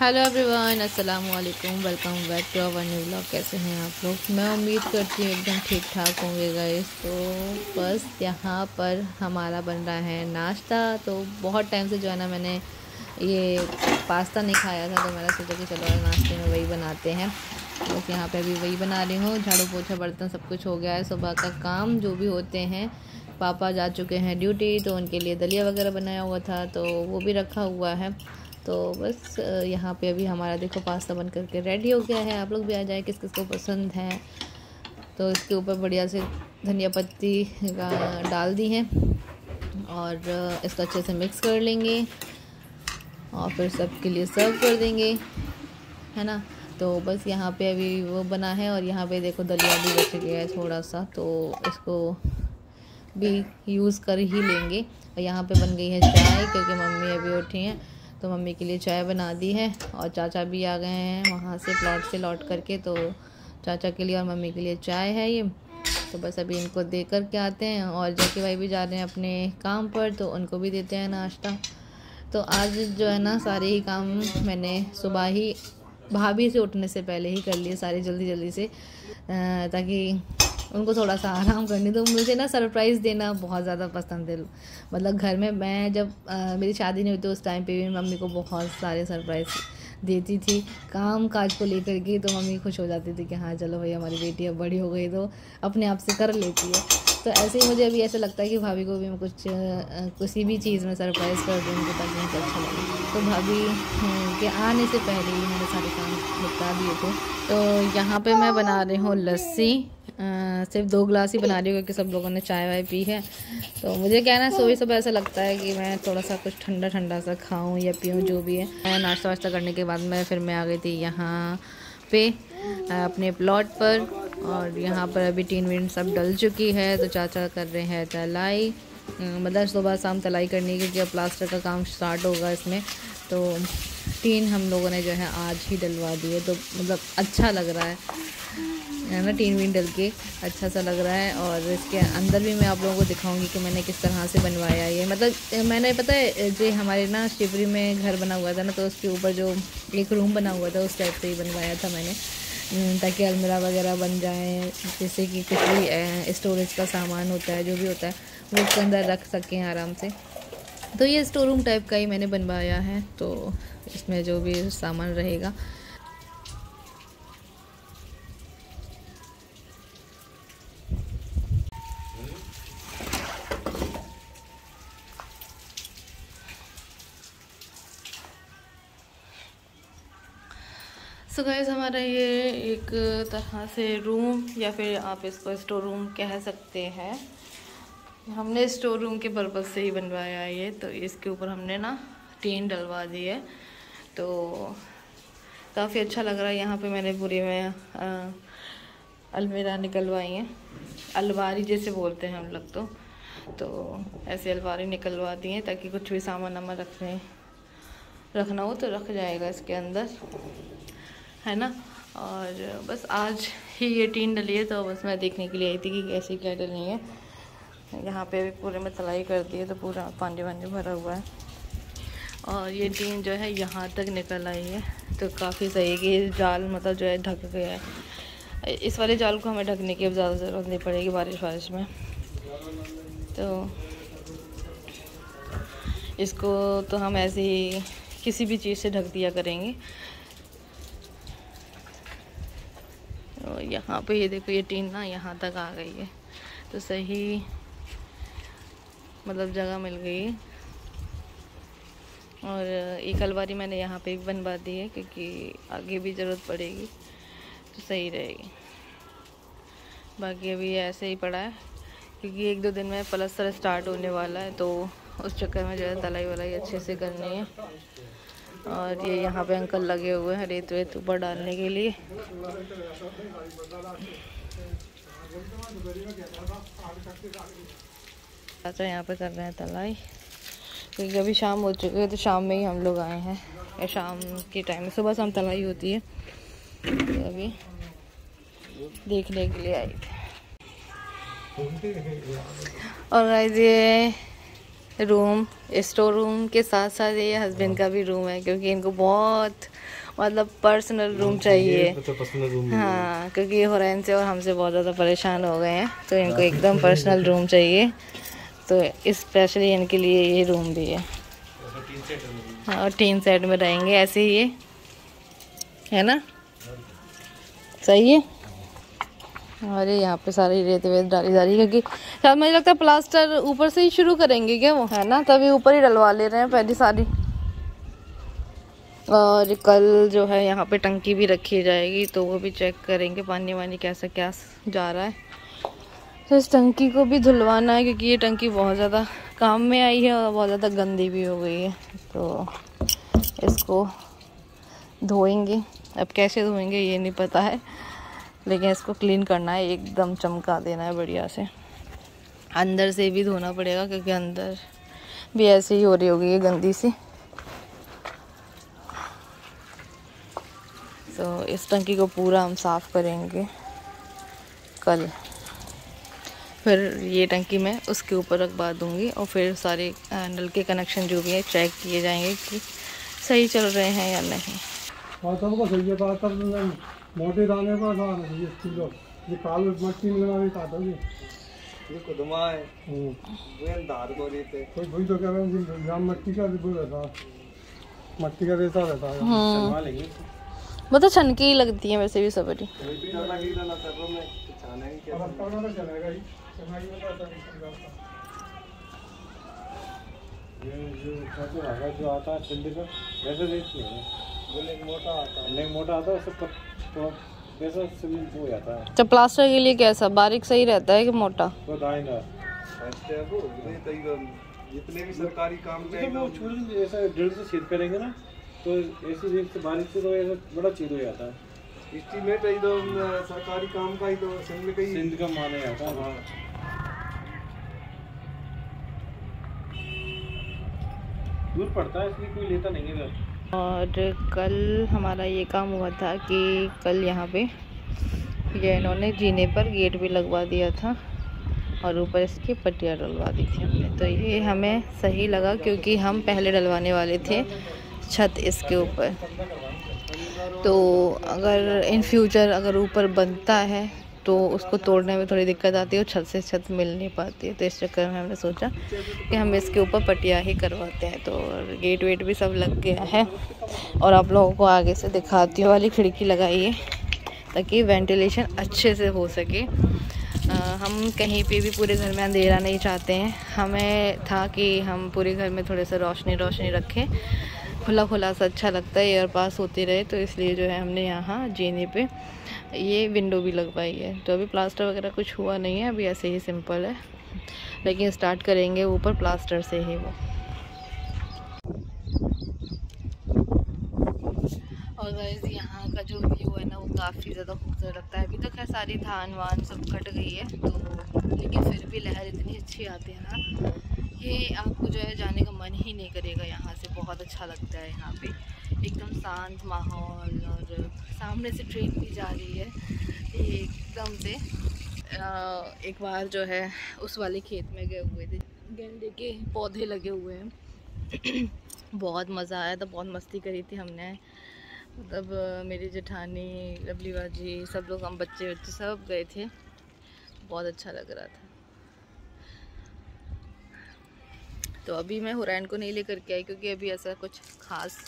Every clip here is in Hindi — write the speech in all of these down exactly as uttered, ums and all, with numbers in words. हेलो एवरीवन, अस्सलाम वालेकुम, welcome back to our new vlog. कैसे हैं आप लोग? मैं उम्मीद करती हूँ एकदम ठीक ठाक होंगे गाइस। तो बस यहाँ पर हमारा बन रहा है नाश्ता। तो बहुत टाइम से जो है ना मैंने ये पास्ता नहीं खाया था, तो मैंने सोचा कि चलो नाश्ते में वही बनाते हैं। तो यहाँ पे अभी वही बना रही हूँ। झाड़ू पोछा बर्तन सब कुछ हो गया है। सुबह का काम जो भी होते हैं, पापा जा चुके हैं ड्यूटी, तो उनके लिए दलिया वगैरह बनाया हुआ था तो वो भी रखा हुआ है। तो बस यहाँ पे अभी हमारा देखो पास्ता बन करके रेडी हो गया है। आप लोग भी आ जाए, किस किस को पसंद है। तो इसके ऊपर बढ़िया से धनिया पत्ती डाल दी है और इसको अच्छे से मिक्स कर लेंगे और फिर सबके लिए सर्व कर देंगे, है ना। तो बस यहाँ पे अभी वो बना है और यहाँ पे देखो दलिया भी बच गया है थोड़ा सा, तो इसको भी यूज़ कर ही लेंगे। और यहाँ पर बन गई है चाय, क्योंकि मम्मी अभी उठी हैं तो मम्मी के लिए चाय बना दी है। और चाचा भी आ गए हैं वहाँ से प्लॉट से लौट करके, तो चाचा के लिए और मम्मी के लिए चाय है ये। तो बस अभी इनको दे कर के आते हैं। और जैकी भाई भी जा रहे हैं अपने काम पर, तो उनको भी देते हैं नाश्ता। तो आज जो है ना सारे ही काम मैंने सुबह ही भाभी से उठने से पहले ही कर लिए सारे, जल्दी जल्दी से, ताकि उनको थोड़ा सा आराम करने दो। मुझे ना सरप्राइज़ देना बहुत ज़्यादा पसंद है। मतलब घर में मैं जब आ, मेरी शादी नहीं हुई तो उस टाइम पे भी मम्मी को बहुत सारे सरप्राइज़ देती थी काम काज को लेकर के। तो मम्मी खुश हो जाती थी कि हाँ चलो भाई हमारी बेटी अब बड़ी हो गई तो अपने आप से कर लेती है। तो ऐसे ही मुझे अभी ऐसा लगता है कि भाभी को भी मैं कुछ किसी भी चीज़ में सरप्राइज़ कर दूँ ताकि उनको अच्छा लगे। तो भाभी के आने से पहले ही मेरे सारे काम निपटा दिए थे। तो यहाँ पे मैं बना रही हूँ लस्सी। आ, सिर्फ दो गिलास ही बना रही हूँ क्योंकि सब लोगों ने चाय वाय पी है। तो मुझे क्या ना सुबह सुबह ऐसा लगता है कि मैं थोड़ा सा कुछ ठंडा ठंडा सा खाऊं या पीऊं, जो भी है। नाश्ता वाश्ता करने के बाद मैं फिर मैं आ गई थी यहाँ पे अपने प्लॉट पर। और यहाँ पर अभी टीन वीन सब डल चुकी है। तो चाचा कर रहे हैं तलाई, मतलब सुबह शाम तलाई करनी, क्योंकि अब प्लास्टर का काम स्टार्ट होगा इसमें। तो टीन हम लोगों ने जो है आज ही डलवा दी है, तो मतलब अच्छा लग रहा है है ना। टीन वीन डल के अच्छा सा लग रहा है। और इसके अंदर भी मैं आप लोगों को दिखाऊंगी कि मैंने किस तरह से बनवाया ये। मतलब मैंने, पता है जो हमारे ना शिवरी में घर बना हुआ था ना, तो उसके ऊपर जो एक रूम बना हुआ था उस टाइप से ही बनवाया था मैंने, ताकि अलमीरा वगैरह बन जाए, जैसे कि कुछ भी स्टोरेज का सामान होता है, जो भी होता है वो उसके अंदर रख सकें आराम से। तो ये स्टोर रूम टाइप का ही मैंने बनवाया है। तो इसमें जो भी सामान रहेगा। सो गाइस, हमारा ये एक तरह से रूम, या फिर आप इसको स्टोर रूम कह सकते हैं, हमने स्टोर रूम के पर्पज़ से ही बनवाया है ये। तो इसके ऊपर हमने ना टीन डलवा दी है, तो काफ़ी अच्छा लग रहा है। यहाँ पे मैंने पूरी में आ, अलमीरा निकलवाई हैं, अलमारी जैसे बोलते हैं हम लोग, तो तो ऐसे अलमारी निकलवा दी हैं ताकि कुछ भी सामान हमें रखने रखना हो तो रख जाएगा इसके अंदर, है ना। और बस आज ही ये टीन डली है, तो बस मैं देखने के लिए आई थी कि कैसे क्या डली है। यहाँ पे भी पूरे में तलाई कर दी है, तो पूरा पानी वानी भरा हुआ है। और ये टीन जो है यहाँ तक निकल आई है, तो काफ़ी सही है कि जाल मतलब जो है ढक गया है। इस वाले जाल को हमें ढकने की अब ज़्यादा ज़रूरत नहीं पड़ेगी बारिश वारिश में। तो इसको तो हम ऐसे ही किसी भी चीज़ से ढक दिया करेंगे। और यहाँ पे ये देखो, ये टीन ना यहाँ तक आ गई है, तो सही मतलब जगह मिल गई है। और एक अलमारी मैंने यहाँ पे भी बनवा दी है क्योंकि आगे भी ज़रूरत पड़ेगी, तो सही रहेगी। बाकी अभी ऐसे ही पड़ा है क्योंकि एक दो दिन में प्लास्टर स्टार्ट होने वाला है, तो उस चक्कर में जो है तलाई वलाई अच्छे से करनी है। और ये यहाँ पे अंकल लगे हुए हैं रेत वेत ऊपर डालने के लिए। अच्छा, यहाँ पे कर रहे हैं तलाई क्योंकि अभी शाम हो चुकी है, तो शाम में ही हम लोग आए हैं, या शाम के टाइम में। सुबह शाम तलाई होती है, तो अभी देखने के लिए आई थी। और ये रूम, स्टोर रूम के साथ साथ ये हस्बैंड का भी रूम है, क्योंकि इनको बहुत मतलब पर्सनल रूम चाहिए। तो पर्सनल रूम हाँ, क्योंकि ये हुरैन से और हमसे बहुत ज़्यादा परेशान हो गए हैं, तो इनको एकदम पर्सनल रूम चाहिए, तो स्पेशली इनके लिए ये रूम भी है। हाँ, और टीन सेट में रहेंगे ऐसे ही ये, है ना, सही है। और यहाँ पे सारी रेत वेत डाली जा रही है, क्योंकि शायद मुझे लगता है प्लास्टर ऊपर से ही शुरू करेंगे क्या वो, है ना, तभी ऊपर ही डलवा ले रहे हैं पहली सारी। और कल जो है यहाँ पे टंकी भी रखी जाएगी, तो वो भी चेक करेंगे पानी वानी कैसा क्या जा रहा है। तो इस टंकी को भी धुलवाना है, क्योंकि ये टंकी बहुत ज़्यादा काम में आई है और बहुत ज़्यादा गंदी भी हो गई है, तो इसको धोएंगे। अब कैसे धोएंगे ये नहीं पता है, लेकिन इसको क्लीन करना है, एकदम चमका देना है बढ़िया से। अंदर से भी धोना पड़ेगा, क्योंकि अंदर भी ऐसे ही हो रही होगी ये गंदी सी। तो इस टंकी को पूरा हम साफ़ करेंगे कल, फिर ये टंकी मैं उसके ऊपर रखवा दूँगी, और फिर सारे नल के कनेक्शन जो भी हैं चेक किए जाएंगे कि सही चल रहे हैं या नहीं। मोटे दाने का ये किलो ये काल मट्टी में लगा देता था, ये कुदमा है वेन दार को देते कोई भूल तो क्या है, ग्राम मट्टी का भी रहता, मट्टी का रेता रहता है, छनवा लेंगे मतलब छनकी लगती है वैसे भी सबरी कोई भी डाला ही डाला सर्वो में छाने के अब कौन ना चलेगा ही छनाई में तो ये जो खाते आगा जो आता है सिंधी का वैसे रेट नहीं बोले मोटा आता नहीं मोटा आता उससे तो कैसा सीमेंट हो जाता है। अच्छा प्लास्टर के लिए कैसा बारीक सही रहता है कि मोटा वो दाएगा अच्छा वो ये तो जितने भी सरकारी काम चाहिए वो छोड़ ऐसा ड्रिल से छेद करेंगे ना, तो ऐसे रेत से बारीक से तो ऐसा बड़ा छेद हो जाता है। एस्टीमेट है तो सरकारी काम का ही तो सिंध में कहीं सिंध का माने आता है। हां दूर पड़ता है इसलिए कोई लेता नहीं है। और कल हमारा ये काम हुआ था कि कल यहाँ पे ये इन्होंने जीने पर गेट भी लगवा दिया था और ऊपर इसकी पट्टियाँ डलवा दी थी हमने, तो ये हमें सही लगा, क्योंकि हम पहले डलवाने वाले थे छत इसके ऊपर, तो अगर इन फ्यूचर अगर ऊपर बनता है तो उसको तोड़ने में थोड़ी दिक्कत आती है और छत से छत मिल नहीं पाती है, तो इस चक्कर में हमने सोचा कि हम इसके ऊपर पटिया ही करवाते हैं। तो गेट वेट भी सब लग गया है, और आप लोगों को आगे से दिखाती हूँ, वाली खिड़की लगाई है ताकि वेंटिलेशन अच्छे से हो सके। आ, हम कहीं पे भी पूरे घर में अंधेरा नहीं चाहते हैं, हमें था कि हम पूरे घर में थोड़ा सा रोशनी रोशनी रखें, खुला खुला सा अच्छा लगता है, एयर पास होती रहे, तो इसलिए जो है हमने यहाँ जीने पे ये विंडो भी लगवाई है। तो अभी प्लास्टर वगैरह कुछ हुआ नहीं है, अभी ऐसे ही सिंपल है, लेकिन स्टार्ट करेंगे ऊपर प्लास्टर से ही वो। और गाइस यहाँ का जो व्यू है ना वो काफ़ी ज़्यादा खूबसूरत लगता है। अभी तो खैर सारी धान वान सब कट गई है, तो लेकिन फिर भी लहर इतनी अच्छी आती है ना, ये आपको जो है जाने का मन ही नहीं करेगा यहाँ से, बहुत अच्छा लगता है यहाँ पे, एकदम शांत माहौल। और सामने से ट्रेन भी जा रही है, ये एकदम से एक बार जो है उस वाले खेत में गए हुए थे, गेंदे के पौधे लगे हुए हैं, बहुत मज़ा आया था, बहुत मस्ती करी थी हमने, मतलब मेरी जेठानी लवली बाजी सब लोग, हम बच्चे बच्चे सब गए थे, बहुत अच्छा लग रहा था। तो अभी मैं हुरैन को नहीं लेकर के आई, क्योंकि अभी ऐसा कुछ खास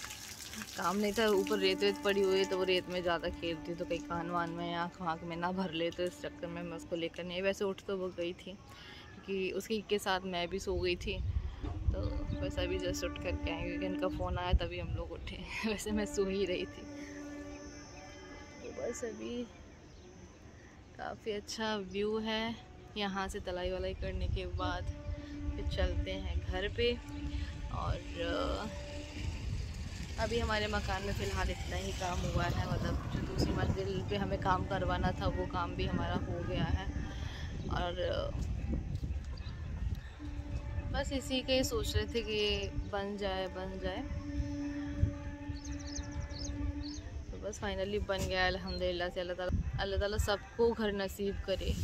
काम नहीं था, ऊपर रेत वेत पड़ी हुई है, तो वो रेत में ज़्यादा खेलती, तो कहीं कान वान में आँख वाँख में ना भर ले, तो इस चक्कर में मैं उसको लेकर नहीं। वैसे उठ तो वो गई थी, क्योंकि उसकी के साथ मैं भी सो गई थी, तो वैसे अभी जस्ट उठ करके आई, क्योंकि इनका फ़ोन आया तभी हम लोग उठे, वैसे मैं सो ही रही थी। तो बस अभी काफ़ी अच्छा व्यू है, यहाँ से तलाई वलाई करने के बाद चलते हैं घर पे। और अभी हमारे मकान में फ़िलहाल इतना ही काम हुआ है, मतलब जो दूसरी मंजिल पे हमें काम करवाना था वो काम भी हमारा हो गया है, और बस इसी के सोच रहे थे कि बन जाए बन जाए तो बस फाइनली बन गया, अल्हम्दुलिल्लाह से। अल्लाह ताला अल्लाह ताला सबको घर नसीब करे,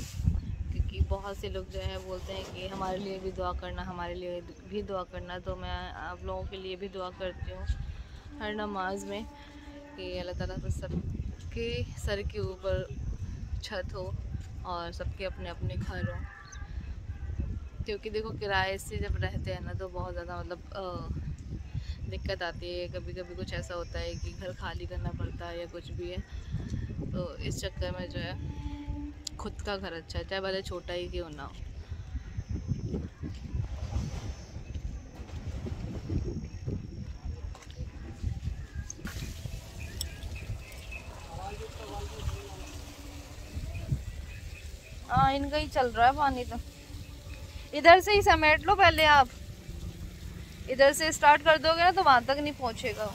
कि बहुत से लोग जो है बोलते हैं कि हमारे लिए भी दुआ करना, हमारे लिए भी दुआ करना। तो मैं आप लोगों के लिए भी दुआ करती हूँ हर नमाज में कि अल्लाह ताला तो सबके सर के ऊपर छत हो और सबके अपने अपने घर हो, क्योंकि देखो किराए से जब रहते हैं ना तो बहुत ज़्यादा मतलब दिक्कत आती है। कभी कभी कुछ ऐसा होता है कि घर खाली करना पड़ता है या कुछ भी है, तो इस चक्कर में जो है खुद का घर अच्छा है, चाहे भले छोटा ही क्यों ना हो। हाँ, इनका ही चल रहा है पानी, तो इधर से ही समेट लो पहले। आप इधर से स्टार्ट कर दोगे ना तो वहाँ तक नहीं पहुँचेगा।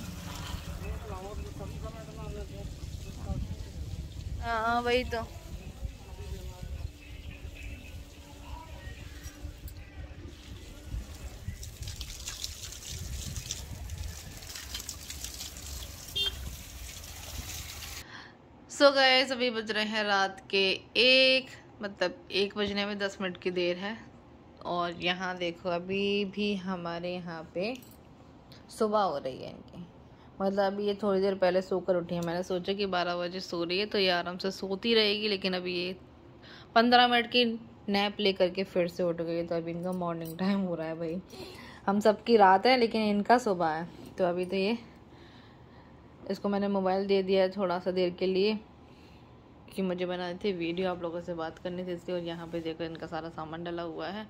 हाँ वही तो, सो गाइस अभी बज रहे हैं रात के एक, मतलब एक बजने में दस मिनट की देर है। और यहाँ देखो अभी भी हमारे यहाँ पे सुबह हो रही है इनकी, मतलब अभी ये थोड़ी देर पहले सोकर उठी है। मैंने सोचा कि बारह बजे सो रही है तो ये आराम से सोती रहेगी, लेकिन अभी ये पंद्रह मिनट की नैप ले करके फिर से उठ गई। तो अभी इनका मॉर्निंग टाइम हो रहा है। भाई हम सबकी रात है लेकिन इनका सुबह है। तो अभी तो ये, इसको मैंने मोबाइल दे दिया है थोड़ा सा देर के लिए कि मुझे बनानी थी वीडियो, आप लोगों से बात करनी थी इसलिए। और यहाँ पे देखो इनका सारा सामान डला हुआ है।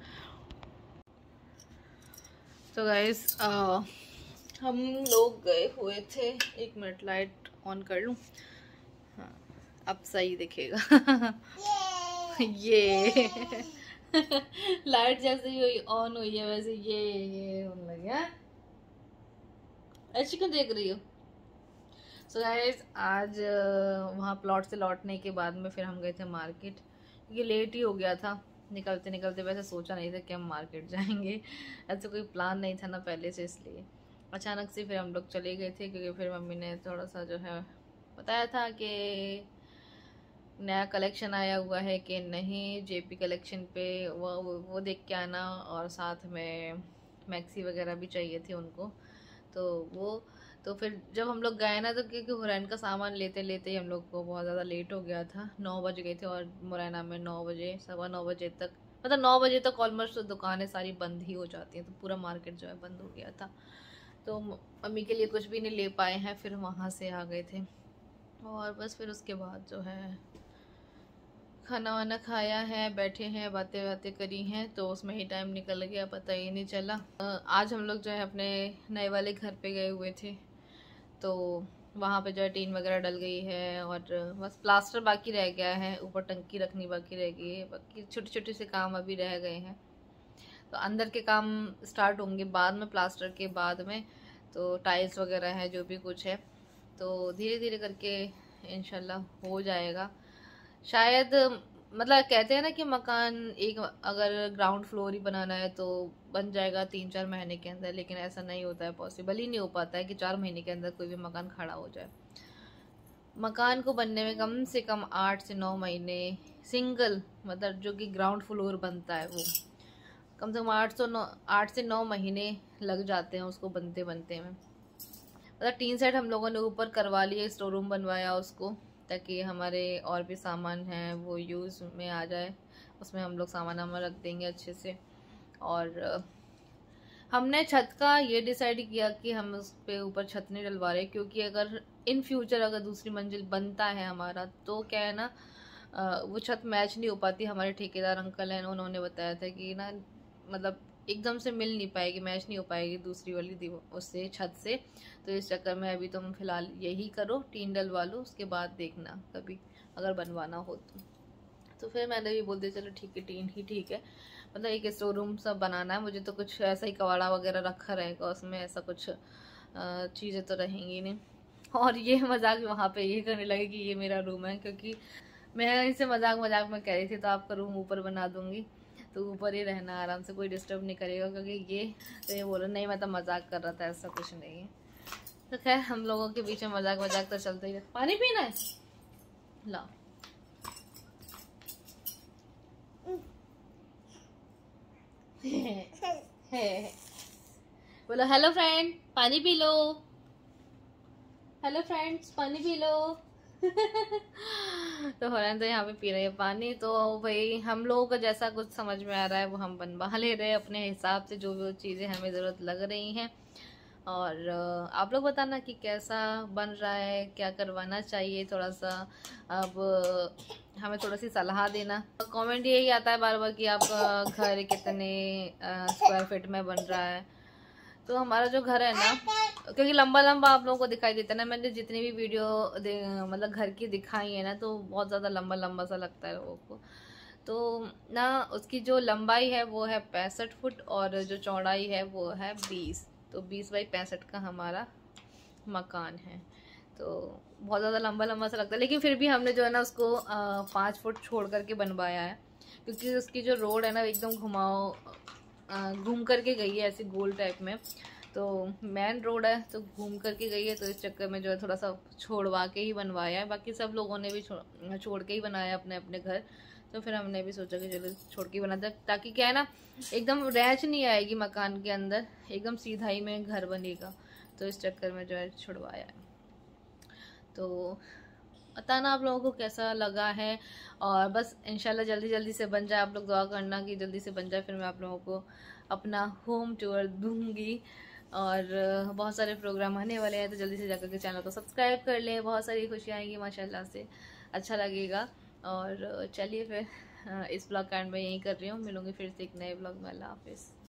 तो गाइस हम लोग गए हुए थे, एक मिनट लाइट ऑन कर लूँ, हाँ अब सही दिखेगा। ये लाइट जैसे ही ऑन हुई है वैसे ये ये होने लगा। ऐसे क्यों देख रही हो? सो so गाइस आज वहाँ प्लॉट से लौटने के बाद में फिर हम गए थे मार्केट, क्योंकि लेट ही हो गया था। निकलते निकलते वैसे सोचा नहीं था कि हम मार्केट जाएंगे, ऐसे कोई प्लान नहीं था ना पहले से, इसलिए अचानक से फिर हम लोग चले गए थे। क्योंकि फिर मम्मी ने थोड़ा सा जो है बताया था कि नया कलेक्शन आया हुआ है कि नहीं, जेपी कलेक्शन पे वो वो देख के आना, और साथ में मैक्सी वगैरह भी चाहिए थी उनको। तो वो तो फिर जब हम लोग गए ना तो क्योंकि मुरैन का सामान लेते लेते ही हम लोग को बहुत ज़्यादा लेट हो गया था। नौ बज गए थे और मुरैना में नौ बजे सवा नौ बजे तक, मतलब नौ बजे तक ऑलमोस्ट दुकानें सारी बंद ही हो जाती हैं। तो पूरा मार्केट जो है बंद हो गया था, तो मम्मी के लिए कुछ भी नहीं ले पाए हैं। फिर वहाँ से आ गए थे और बस फिर उसके बाद जो है खाना वाना खाया है, बैठे हैं, बातें बातें करी हैं, तो उसमें ही टाइम निकल गया, पता ही नहीं चला। आज हम लोग जो है अपने नए वाले घर पे गए हुए थे, तो वहाँ पे जो है टीन वगैरह डल गई है और बस प्लास्टर बाकी रह गया है, ऊपर टंकी रखनी बाकी रह गई है, बाकी छोटे छोटे से काम अभी रह गए हैं। तो अंदर के काम स्टार्ट होंगे बाद में, प्लास्टर के बाद में, तो टाइल्स वगैरह है जो भी कुछ है, तो धीरे धीरे करके इंशाल्लाह हो जाएगा। शायद मतलब कहते हैं ना कि मकान एक अगर ग्राउंड फ्लोर ही बनाना है तो बन जाएगा तीन चार महीने के अंदर, लेकिन ऐसा नहीं होता है, पॉसिबल ही नहीं हो पाता है कि चार महीने के अंदर कोई भी मकान खड़ा हो जाए। मकान को बनने में कम से कम आठ से नौ महीने सिंगल, मतलब जो कि ग्राउंड फ्लोर बनता है वो कम से कम आठ सौ नौ आठ से नौ महीने लग जाते हैं उसको बनते बनते में। मतलब टीन सेट हम लोगों ने ऊपर करवा लिया, स्टोर रूम बनवाया उसको, ताकि हमारे और भी सामान हैं वो यूज़ में आ जाए, उसमें हम लोग सामान हम रख देंगे अच्छे से। और हमने छत का ये डिसाइड किया कि हम उस पर ऊपर छत नहीं डलवा रहे, क्योंकि अगर इन फ्यूचर अगर दूसरी मंजिल बनता है हमारा तो क्या है ना, वो छत मैच नहीं हो पाती। हमारे ठेकेदार अंकल हैं, उन्होंने बताया था कि ना मतलब एकदम से मिल नहीं पाएगी, मैच नहीं हो पाएगी दूसरी वाली उससे छत से। तो इस चक्कर में अभी तुम फिलहाल यही करो, टीन डलवा लो, उसके बाद देखना कभी अगर बनवाना हो तो। तो फिर मैंने भी बोल दिया चलो ठीक है टीन ही ठीक है, मतलब एक स्टोर रूम सब बनाना है मुझे, तो कुछ ऐसा ही कबाड़ा वगैरह रखा रहेगा उसमें, ऐसा कुछ चीज़ें तो रहेंगी नहीं। और ये मजाक वहाँ पर ये करने लगे कि ये मेरा रूम है, क्योंकि मैं इसे मजाक मजाक में कह रही थी तो आपका रूम ऊपर बना दूँगी, तो ऊपर ही रहना आराम से, कोई डिस्टर्ब नहीं करेगा, क्योंकि ये तो ये बोलो नहीं मैं तो मजाक कर रहा था, ऐसा कुछ नहीं है। तो खैर हम लोगों के बीच में मजाक मजाक तो चलता ही है। पानी पीना है, लाओ। बोलो हेलो फ्रेंड, पानी पी लो। हेलो फ्रेंड्स, पानी पी लो। तो हरन तो यहाँ पे पी रहे हैं पानी। तो भाई हम लोगों को जैसा कुछ समझ में आ रहा है वो हम बनवा ले रहे हैं अपने हिसाब से, जो भी चीज़ें हमें ज़रूरत लग रही हैं। और आप लोग बताना कि कैसा बन रहा है, क्या करवाना चाहिए। थोड़ा सा अब हमें थोड़ा सी सलाह देना। कमेंट यही आता है बार बार कि आपका घर कितने स्क्वायर फीट में बन रहा है। तो हमारा जो घर है ना, क्योंकि लंबा लंबा आप लोगों को दिखाई देता है ना, मैंने जितनी भी वीडियो मतलब घर की दिखाई है ना, तो बहुत ज़्यादा लंबा लंबा सा लगता है लोगों को। तो ना उसकी जो लंबाई है वो है पैंसठ फुट और जो चौड़ाई है वो है बीस। तो बीस बाई पैंसठ का हमारा मकान है। तो बहुत ज़्यादा लंबा लंबा सा लगता है, लेकिन फिर भी हमने जो है ना उसको पाँच फुट छोड़ करके बनवाया है, क्योंकि उसकी जो रोड है ना एकदम घुमाओ घूम करके गई है ऐसे गोल टाइप में। तो मेन रोड है तो घूम करके गई है, तो इस चक्कर में जो है थोड़ा सा छोड़वा के ही बनवाया है। बाकी सब लोगों ने भी छोड़ छोड़ के ही बनाया अपने अपने घर। तो फिर हमने भी सोचा कि चलो छोड़ के बना दे, ताकि क्या है ना एकदम रैच नहीं आएगी मकान के अंदर, एकदम सीधाई में घर बनेगा। तो इस चक्कर में जो है छुड़वाया है। तो बताना आप लोगों को कैसा लगा है। और बस इंशाल्लाह जल्दी जल्दी से बन जाए, आप लोग दुआ करना कि जल्दी से बन जाए। फिर मैं आप लोगों को अपना होम टूर दूंगी और बहुत सारे प्रोग्राम आने वाले हैं। तो जल्दी से जाकर के चैनल को सब्सक्राइब कर लें, बहुत सारी खुशियाँ आएंगी माशाल्लाह से, अच्छा लगेगा। और चलिए फिर इस ब्लॉग का एंड मैं यहीं कर रही हूँ। मिलूंगी फिर से एक नए ब्लॉग में। अल्लाह हाफिज़।